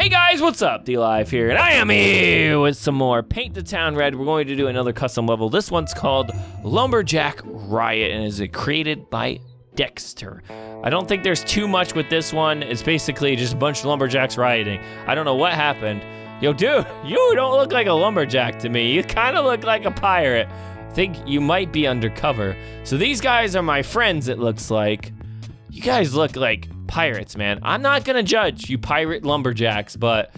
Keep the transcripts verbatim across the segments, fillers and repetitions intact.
Hey guys, what's up? D-Live here, and I am here with some more Paint the Town Red. We're going to do another custom level. This one's called Lumberjack Riot, and is created by Dexter. I don't think there's too much with this one. It's basically just a bunch of lumberjacks rioting. I don't know what happened. Yo, dude, you don't look like a lumberjack to me. You kind of look like a pirate. I think you might be undercover. So these guys are my friends, it looks like. You guys look like pirates, man. I'm not gonna judge you pirate lumberjacks, but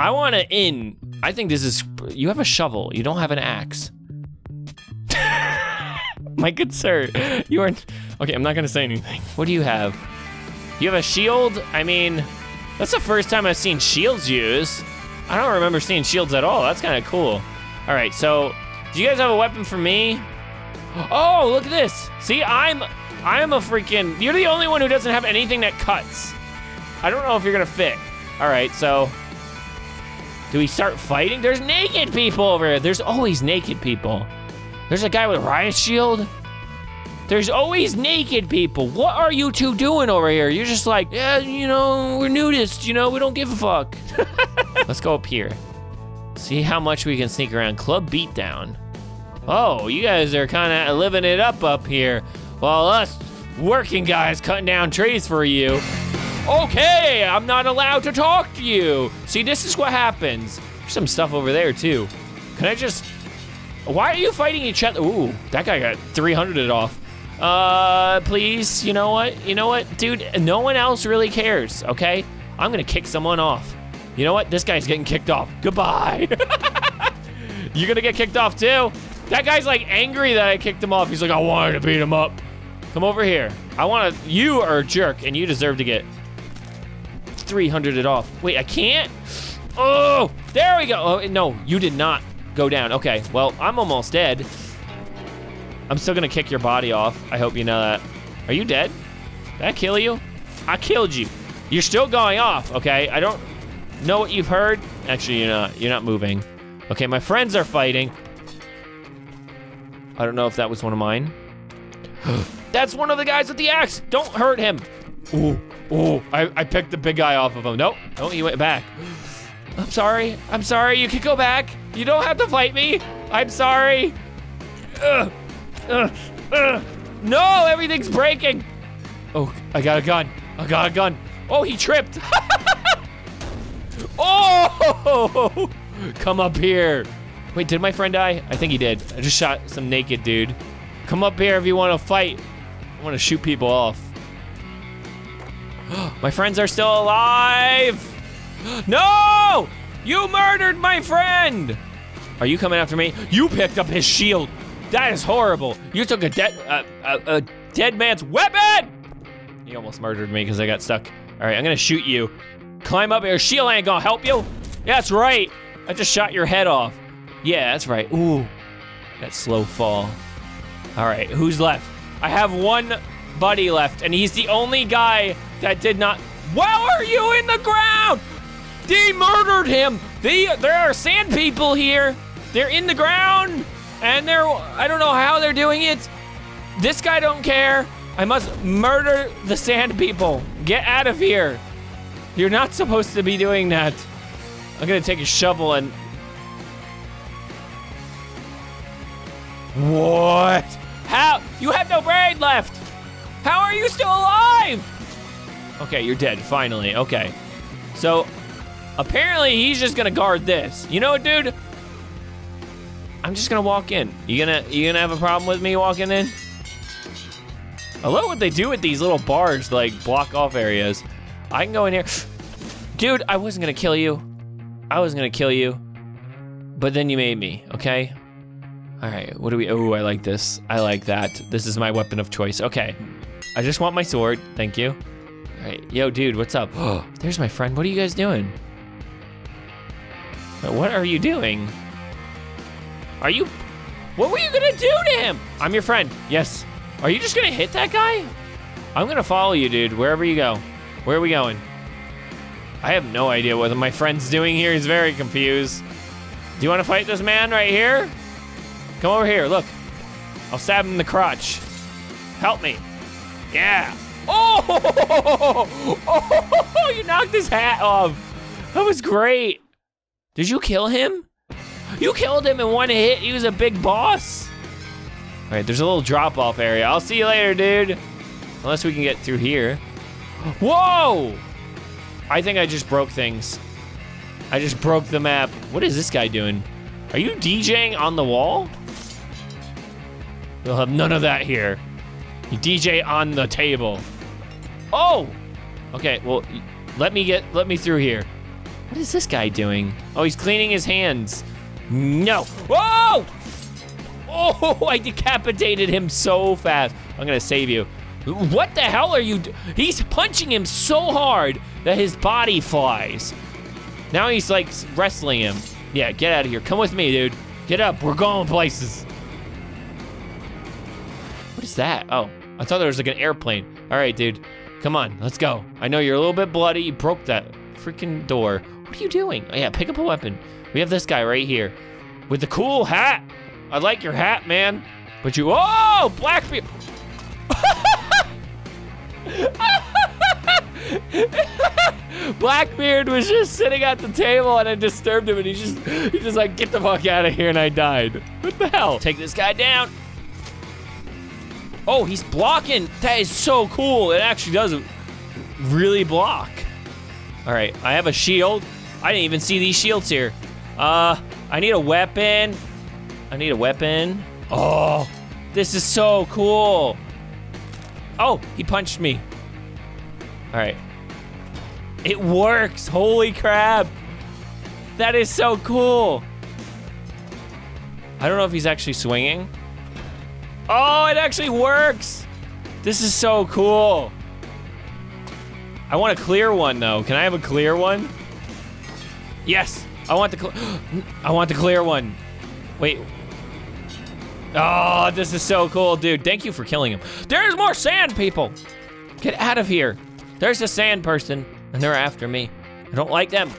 I wanna in. I think this is, you have a shovel, you don't have an axe. My good sir, you aren't, okay, I'm not gonna say anything. What do you have? You have a shield? I mean, that's the first time I've seen shields used. I don't remember seeing shields at all, that's kinda cool. All right, so, do you guys have a weapon for me? Oh, look at this, see, I'm, I'm a freaking, you're the only one who doesn't have anything that cuts. I don't know if you're gonna fit. All right, so, do we start fighting? There's naked people over here. There's always naked people. There's a guy with a riot shield. There's always naked people. What are you two doing over here? You're just like, yeah, you know, we're nudists, you know, we don't give a fuck. Let's go up here. See how much we can sneak around. Club beatdown. Oh, you guys are kinda living it up up here. Well, us working guys cutting down trees for you. Okay, I'm not allowed to talk to you. See, this is what happens. There's some stuff over there too. Can I just, why are you fighting each other? Ooh, that guy got three hundred it off. Uh, please, you know what? You know what, dude, no one else really cares, okay? I'm gonna kick someone off. You know what, this guy's getting kicked off. Goodbye. You're gonna get kicked off too? That guy's like angry that I kicked him off. He's like, I wanted to beat him up. Come over here. I wanna, you are a jerk and you deserve to get three hundred it off. Wait, I can't? Oh, there we go. Oh, no, you did not go down. Okay, well, I'm almost dead. I'm still gonna kick your body off. I hope you know that. Are you dead? Did I kill you? I killed you. You're still going off, okay? I don't know what you've heard. Actually, you're not, you're not moving. Okay, my friends are fighting. I don't know if that was one of mine. That's one of the guys with the axe. Don't hurt him. Ooh, ooh, I, I picked the big guy off of him. Nope, no, he went back. I'm sorry, I'm sorry, you can go back. You don't have to fight me. I'm sorry. Ugh, ugh, ugh. No, everything's breaking. Oh, I got a gun, I got a gun. Oh, he tripped. Oh, come up here. Wait, did my friend die? I think he did. I just shot some naked dude. Come up here if you wanna fight. I wanna shoot people off. My friends are still alive! No! You murdered my friend! Are you coming after me? You picked up his shield. That is horrible. You took a dead, uh, a, a dead man's weapon! He almost murdered me because I got stuck. All right, I'm gonna shoot you. Climb up here, shield ain't gonna help you. Yeah, that's right. I just shot your head off. Yeah, that's right. Ooh, that slow fall. All right, who's left? I have one buddy left, and he's the only guy that did not. Why are you in the ground? They murdered him. They, there are sand people here. They're in the ground, and they're, I don't know how they're doing it. This guy don't care. I must murder the sand people. Get out of here. You're not supposed to be doing that. I'm gonna take a shovel and, what? How? You have no brain left. How are you still alive? Okay, you're dead, finally, okay. So, apparently he's just gonna guard this. You know what, dude? I'm just gonna walk in. You gonna, you gonna have a problem with me walking in? I love what they do with these little bars, like block off areas. I can go in here. Dude, I wasn't gonna kill you. I wasn't gonna kill you, but then you made me, okay? All right, what do we, oh, I like this. I like that. This is my weapon of choice. Okay, I just want my sword, thank you. All right, yo, dude, what's up? Oh, there's my friend, what are you guys doing? What are you doing? Are you, what were you gonna do to him? I'm your friend, yes. Are you just gonna hit that guy? I'm gonna follow you, dude, wherever you go. Where are we going? I have no idea what my friend's doing here, he's very confused. Do you wanna fight this man right here? Come over here, look. I'll stab him in the crotch. Help me. Yeah. Oh, oh, oh, oh, oh, oh, you knocked his hat off. That was great. Did you kill him? You killed him in one hit. He was a big boss. All right, there's a little drop-off area. I'll see you later, dude. Unless we can get through here. Whoa! I think I just broke things. I just broke the map. What is this guy doing? Are you DJing on the wall? We'll have none of that here. You D J on the table. Oh! Okay, well, let me get, let me through here. What is this guy doing? Oh, he's cleaning his hands. No. Whoa! Oh, I decapitated him so fast. I'm gonna save you. What the hell are you do- He's punching him so hard that his body flies. Now he's like wrestling him. Yeah, get out of here. Come with me, dude. Get up, we're going places. What is that? Oh, I thought there was like an airplane. All right, dude, come on, let's go. I know you're a little bit bloody. You broke that freaking door. What are you doing? Oh yeah, pick up a weapon. We have this guy right here with the cool hat. I like your hat, man. But you, oh, black people. Blackbeard was just sitting at the table and I disturbed him and he just he just like, get the fuck out of here, and I died. What the hell? Take this guy down. Oh, he's blocking. That is so cool. It actually does really block. All right, I have a shield. I didn't even see these shields here. Uh, I need a weapon. I need a weapon. Oh, this is so cool. Oh, he punched me. All right. It works, holy crap. That is so cool. I don't know if he's actually swinging. Oh, it actually works. This is so cool. I want a clear one though. Can I have a clear one? Yes, I want the, cl I want the clear one. Wait. Oh, this is so cool, dude. Thank you for killing him. There's more sand people. Get out of here. There's a sand person and they're after me. I don't like them.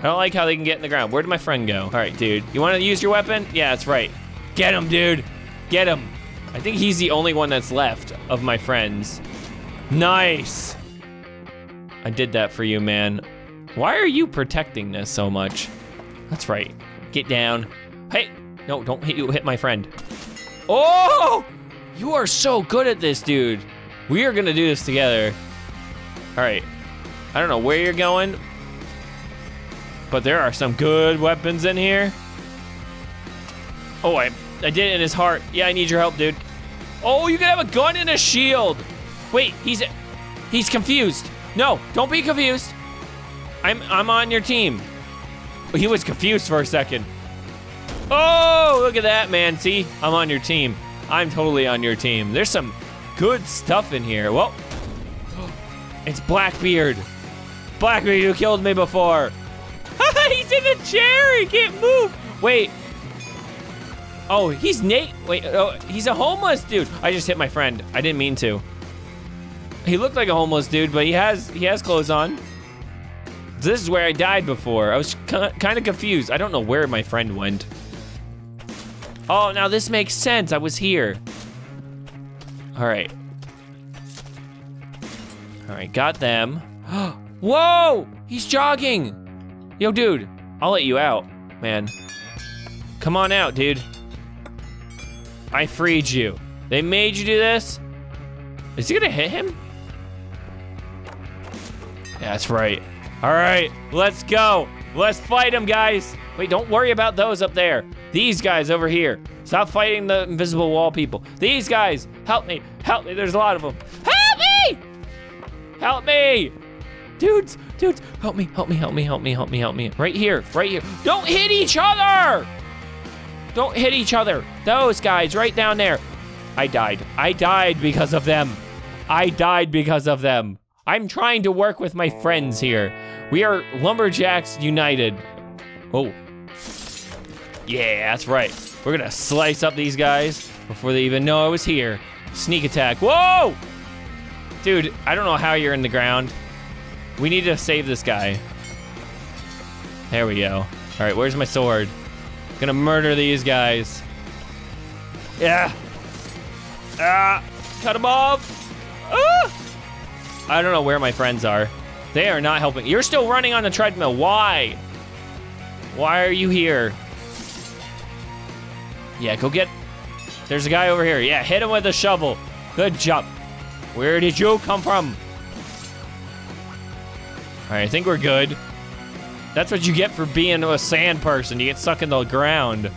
I don't like how they can get in the ground. Where did my friend go? All right, dude, you wanna use your weapon? Yeah, that's right. Get him, dude, get him. I think he's the only one that's left of my friends. Nice. I did that for you, man. Why are you protecting this so much? That's right, get down. Hey, no, don't hit you, hit my friend. Oh, you are so good at this, dude. We are gonna do this together. All right, I don't know where you're going, but there are some good weapons in here. Oh, I, I did it in his heart. Yeah, I need your help, dude. Oh, you can have a gun and a shield. Wait, he's he's confused. No, don't be confused. I'm I'm on your team. He was confused for a second. Oh, look at that, man. See, I'm on your team. I'm totally on your team. There's some good stuff in here. Well, it's Blackbeard. Blackbeard, you killed me before. He's in a chair, he can't move. Wait. Oh, he's Nate. Wait, oh, he's a homeless dude. I just hit my friend. I didn't mean to. He looked like a homeless dude, but he has he has clothes on. This is where I died before. I was kind of confused. I don't know where my friend went. Oh, now this makes sense. I was here. All right. All right, got them. Whoa, he's jogging. Yo, dude, I'll let you out, man. Come on out, dude. I freed you. They made you do this? Is he gonna hit him? Yeah, that's right. All right, let's go. Let's fight him, guys. Wait, don't worry about those up there. These guys over here. Stop fighting the invisible wall people. These guys, help me, help me. There's a lot of them. Help me! Help me! Dudes, dudes, help me, help me, help me, help me, help me, help me. Right here, right here. Don't hit each other! Don't hit each other. Those guys right down there. I died. I died because of them. I died because of them. I'm trying to work with my friends here. We are Lumberjacks United. Oh. Yeah, that's right. We're gonna slice up these guys before they even know I was here. Sneak attack. Whoa! Dude, I don't know how you're in the ground. We need to save this guy. There we go. All right, where's my sword? Gonna murder these guys. Yeah. Ah, cut them off. Ah! I don't know where my friends are. They are not helping. You're still running on the treadmill. Why? Why are you here? Yeah, go get... There's a guy over here. Yeah, hit him with a shovel. Good job. Where did you come from? All right, I think we're good. That's what you get for being a sand person. You get stuck in the ground. All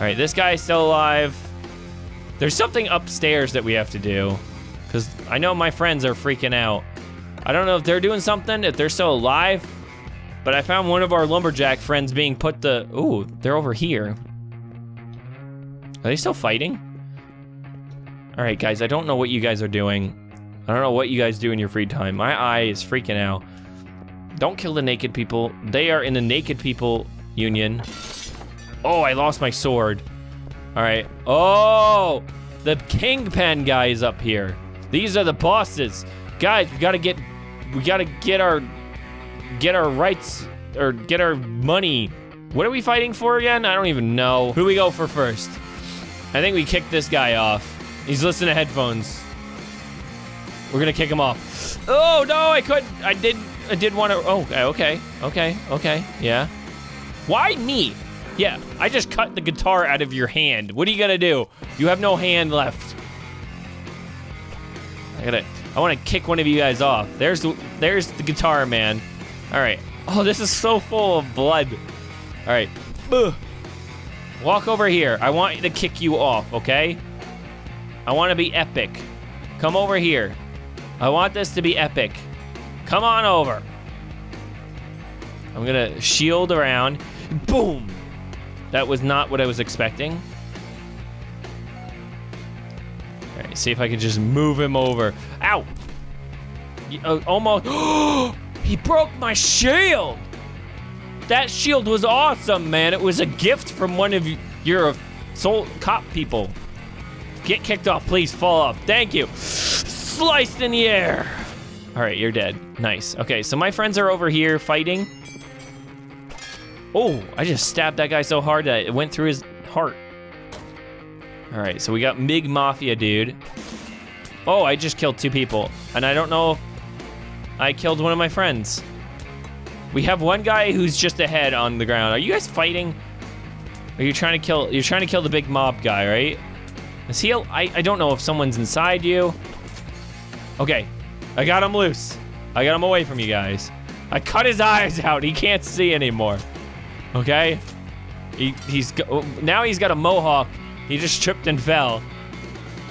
right, this guy's still alive. There's something upstairs that we have to do, because I know my friends are freaking out. I don't know if they're doing something, if they're still alive, but I found one of our lumberjack friends being put to, ooh, they're over here. Are they still fighting? All right, guys, I don't know what you guys are doing. I don't know what you guys do in your free time. My eye is freaking out. Don't kill the naked people. They are in the naked people union. Oh, I lost my sword. All right, oh, the kingpin guy is up here. These are the bosses. Guys, we gotta get, we gotta get our, get our rights, or get our money. What are we fighting for again? I don't even know. Who do we go for first? I think we kick this guy off. He's listening to headphones. We're gonna kick him off. Oh, no, I couldn't, I did, I did wanna, oh, okay, okay, okay, yeah. Why me? Yeah, I just cut the guitar out of your hand. What are you gonna do? You have no hand left. I gotta, I wanna kick one of you guys off. There's the, there's the guitar, man. All right. Oh, this is so full of blood. All right. Ugh. Walk over here. I want to kick you off, okay? I wanna be epic. Come over here. I want this to be epic. Come on over. I'm gonna shield around. Boom. That was not what I was expecting. All right, see if I can just move him over. Ow! Almost, he broke my shield! That shield was awesome, man. It was a gift from one of your soul cop people. Get kicked off, please, fall off. Thank you. Sliced in the air. All right, you're dead, nice. Okay, so my friends are over here fighting. Oh, I just stabbed that guy so hard that it went through his heart. All right, so we got Mig Mafia, dude. Oh, I just killed two people, and I don't know if I killed one of my friends. We have one guy who's just ahead on the ground. Are you guys fighting? Are you trying to kill, you're trying to kill the big mob guy, right? Is he, I, I don't know if someone's inside you. Okay, I got him loose. I got him away from you guys. I cut his eyes out, he can't see anymore. Okay, he, he's now he's got a mohawk. He just tripped and fell.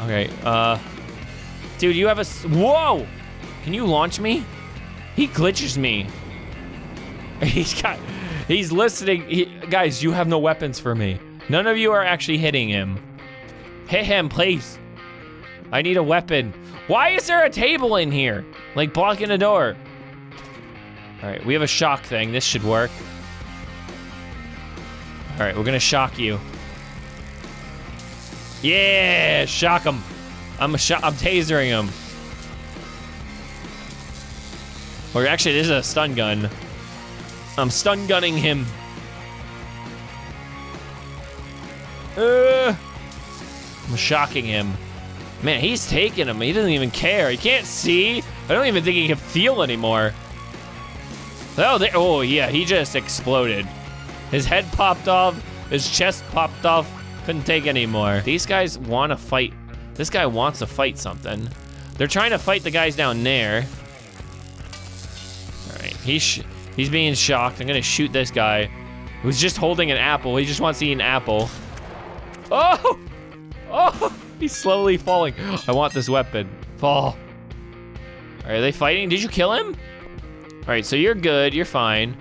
Okay, uh, dude, you have a whoa! Can you launch me? He glitches me. He's got, he's listening. He, guys, you have no weapons for me. None of you are actually hitting him. Hit him, please. I need a weapon. Why is there a table in here, like blocking the door? All right, we have a shock thing. This should work. All right, we're gonna shock you. Yeah, shock him. I'm a sh I'm tasering him. Or actually, this is a stun gun. I'm stun gunning him. Uh, I'm shocking him. Man, he's taking him. He doesn't even care. He can't see. I don't even think he can feel anymore. Oh, they oh yeah, he just exploded. His head popped off, his chest popped off, couldn't take anymore. These guys wanna fight. This guy wants to fight something. They're trying to fight the guys down there. All right, he's, sh he's being shocked. I'm gonna shoot this guy who's just holding an apple. He just wants to eat an apple. Oh, oh, he's slowly falling. I want this weapon, fall. Are they fighting? Did you kill him? All right, so you're good, you're fine.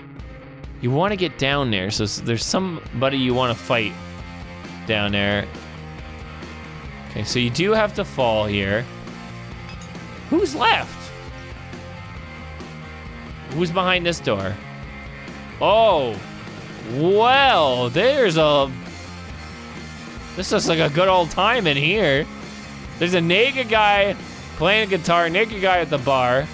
You want to get down there, so there's somebody you want to fight down there. Okay, so you do have to fall here. Who's left? Who's behind this door? Oh, well, there's a... This is like a good old time in here. There's a naked guy playing guitar, naked guy at the bar.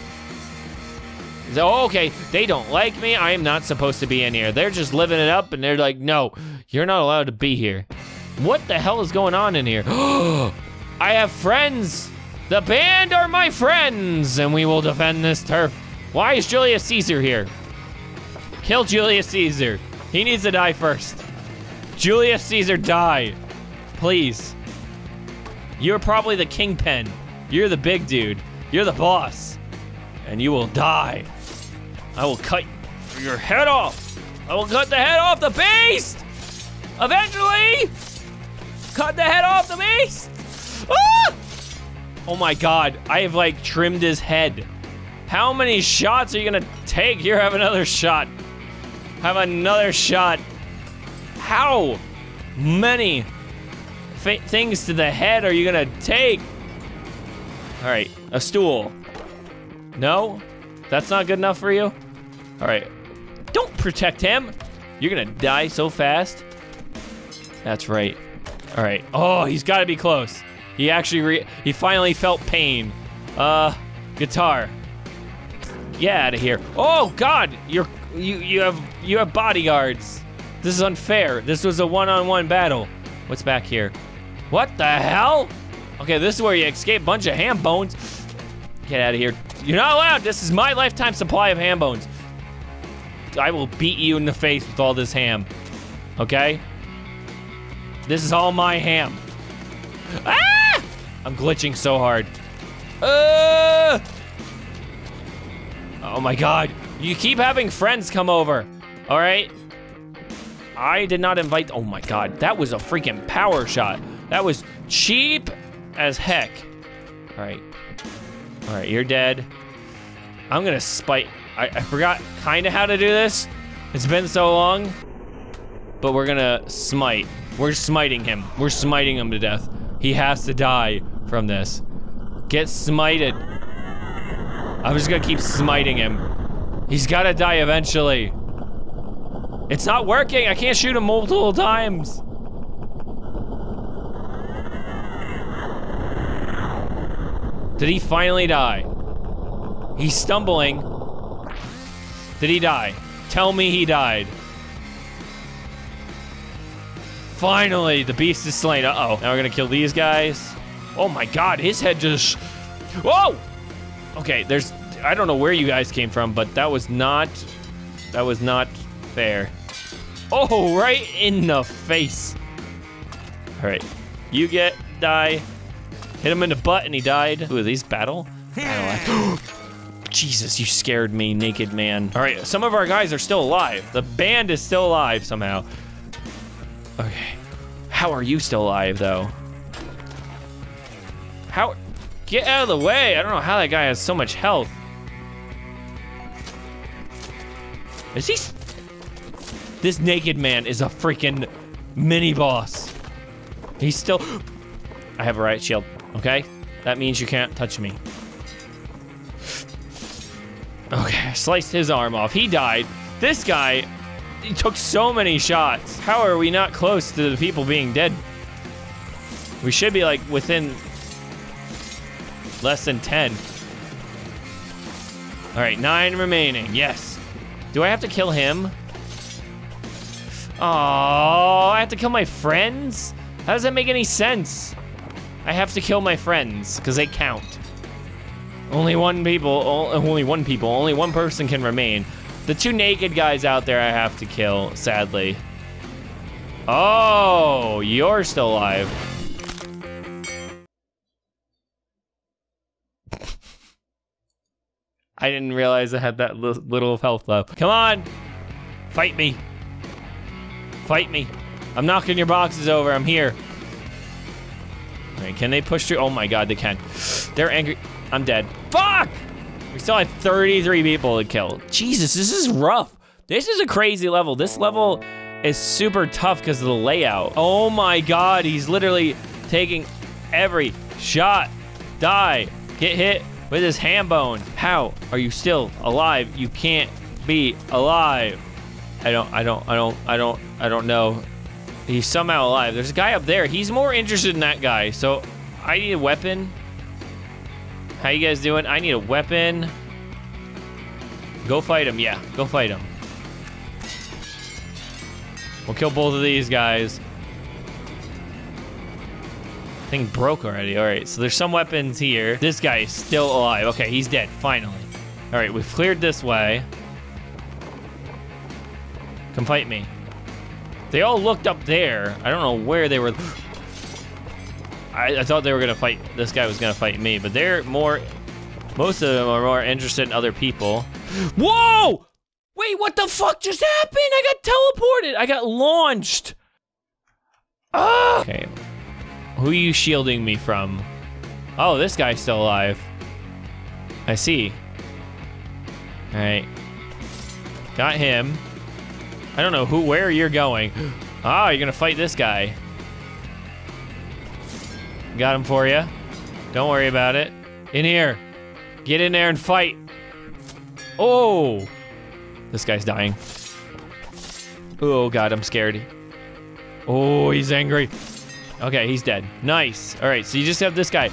Oh, okay, they don't like me. I am not supposed to be in here. They're just living it up and they're like, no, you're not allowed to be here. What the hell is going on in here? I have friends. The band are my friends and we will defend this turf. Why is Julius Caesar here? Kill Julius Caesar. He needs to die first. Julius Caesar, die. Please. You're probably the kingpin. You're the big dude. You're the boss. And you will die. I will cut your head off. I will cut the head off the beast. Eventually. Cut the head off the beast. Ah! Oh my God, I have like trimmed his head. How many shots are you gonna take? Here, have another shot. Have another shot. How many fa things to the head are you gonna take? All right, a stool. No, that's not good enough for you? All right, don't protect him. You're gonna die so fast. That's right. All right, oh, he's gotta be close. He actually, re he finally felt pain. Uh, guitar. Get out of here. Oh God, you're, you, you have, you have bodyguards. This is unfair. This was a one-on-one battle. What's back here? What the hell? Okay, this is where you escape, bunch of ham bones. Get out of here. You're not allowed. This is my lifetime supply of ham bones. I will beat you in the face with all this ham, okay? This is all my ham. Ah! I'm glitching so hard. Uh! Oh my God, you keep having friends come over, all right? I did not invite, oh my God, that was a freaking power shot. That was cheap as heck. All right, all right, you're dead. I'm gonna spite, I, I forgot kinda how to do this. It's been so long, but we're gonna smite. We're smiting him. We're smiting him to death. He has to die from this. Get smited. I'm just gonna keep smiting him. He's gotta die eventually. It's not working. I can't shoot him multiple times. Did he finally die? He's stumbling. Did he die? Tell me he died. Finally, the beast is slain. Uh-oh. Now we're gonna kill these guys. Oh my God, his head just... Whoa! Okay, there's... I don't know where you guys came from, but that was not... That was not fair. Oh, right in the face. All right. You get... Die. Hit him in the butt and he died. Ooh, these battle? Battle Jesus, you scared me, naked man. All right, some of our guys are still alive. The band is still alive somehow. Okay, how are you still alive though? How, get out of the way. I don't know how that guy has so much health. Is he, this naked man is a freaking mini boss. He's still, I have a riot shield, okay? That means you can't touch me. Okay, I sliced his arm off, he died. This guy, he took so many shots. How are we not close to the people being dead? We should be like within less than ten. All right, nine remaining, yes. Do I have to kill him? Oh, I have to kill my friends? How does that make any sense? I have to kill my friends because they count. Only one people, only one people, only one person can remain. The two naked guys out there I have to kill, sadly. Oh, you're still alive. I didn't realize I had that little of health left. Come on, fight me. Fight me. I'm knocking your boxes over, I'm here. All right, can they push through? Oh my God, they can. They're angry, I'm dead. Fuck! We still had thirty-three people to kill. Jesus, this is rough. This is a crazy level. This level is super tough because of the layout. Oh my God, he's literally taking every shot. Die, get hit with his ham bone. How are you still alive? You can't be alive. I don't, I don't, I don't, I don't, I don't know. He's somehow alive. There's a guy up there. He's more interested in that guy. So I need a weapon. How you guys doing? I need a weapon. Go fight him, yeah, go fight him. We'll kill both of these guys. Thing broke already, all right. So there's some weapons here. This guy is still alive. Okay, he's dead, finally. All right, we've cleared this way. Come fight me. They all looked up there. I don't know where they were. I, I thought they were gonna fight, this guy was gonna fight me, but they're more, most of them are more interested in other people. Whoa! Wait, what the fuck just happened? I got teleported, I got launched. Ah! Okay, who are you shielding me from? Oh, this guy's still alive. I see. All right, got him. I don't know who, where you're going. Ah, oh, you're gonna fight this guy. Got him for you. Don't worry about it. In here. Get in there and fight. Oh, this guy's dying. Oh God, I'm scared. Oh, he's angry. Okay, he's dead. Nice. All right, so you just have this guy.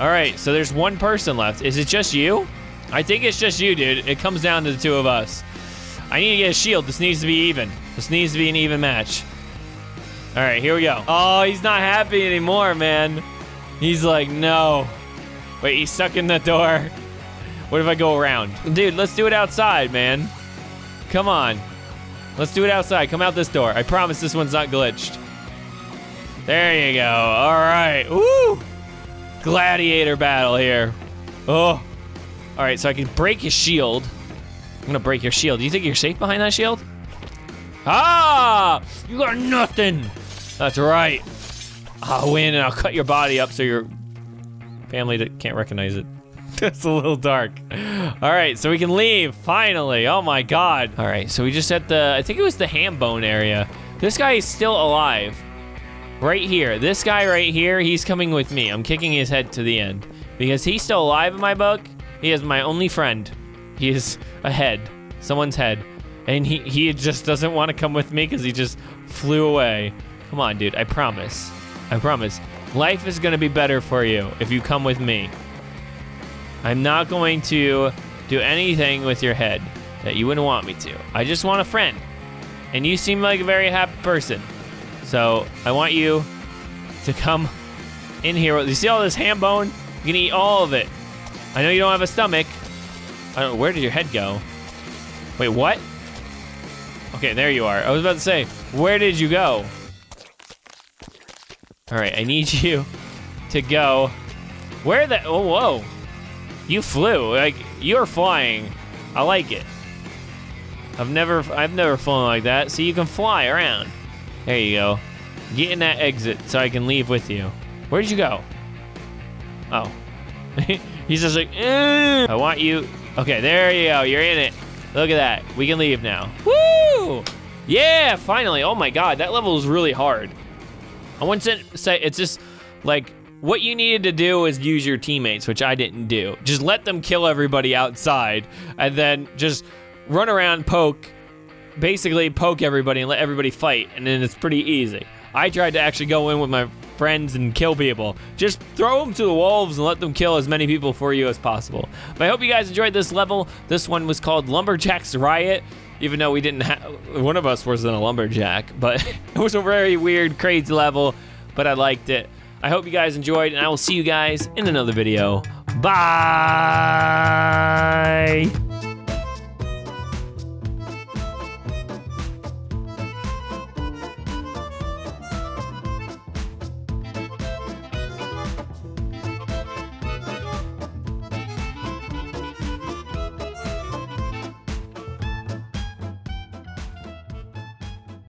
All right, so there's one person left. Is it just you? I think it's just you, dude. It comes down to the two of us. I need to get a shield. This needs to be even. This needs to be an even match. All right, here we go. Oh, he's not happy anymore, man. He's like, no. Wait, he's stuck in the door. What if I go around? Dude, let's do it outside, man. Come on. Let's do it outside. Come out this door. I promise this one's not glitched. There you go. All right. Woo! Gladiator battle here. Oh. All right, so I can break his shield. I'm gonna break your shield. Do you think you're safe behind that shield? Ah! You got nothing. That's right. I'll win and I'll cut your body up so your family can't recognize it. That's a little dark. All right, so we can leave, finally. Oh my God. All right, so we just at the, I think it was the ham bone area. This guy is still alive. Right here, this guy right here, he's coming with me. I'm kicking his head to the end because he's still alive in my book. He is my only friend. He is a head, someone's head. And he, he just doesn't want to come with me because he just flew away. Come on, dude, I promise. I promise. Life is gonna be better for you if you come with me. I'm not going to do anything with your head that you wouldn't want me to. I just want a friend. And you seem like a very happy person. So I want you to come in here. You see all this ham bone? You can eat all of it. I know you don't have a stomach. I don't know, where did your head go? Wait, what? Okay, there you are. I was about to say, where did you go? All right, I need you to go. Where the, oh, whoa. You flew, like, you're flying. I like it. I've never, I've never flown like that. So you can fly around. There you go. Get in that exit so I can leave with you. Where did you go? Oh. He's just like, mm. I want you. Okay, there you go, you're in it. Look at that, we can leave now. Woo! Yeah, finally, oh my God, that level is really hard. I want to say, it's just like, what you needed to do is use your teammates, which I didn't do. Just let them kill everybody outside and then just run around, poke, basically poke everybody and let everybody fight, and then it's pretty easy. I tried to actually go in with my friends and kill people. Just throw them to the wolves and let them kill as many people for you as possible. But I hope you guys enjoyed this level. This one was called Lumberjack's Riot, even though we didn't have, one of us wasn't a lumberjack, but it was a very weird, crazy level, but I liked it. I hope you guys enjoyed, and I will see you guys in another video. Bye!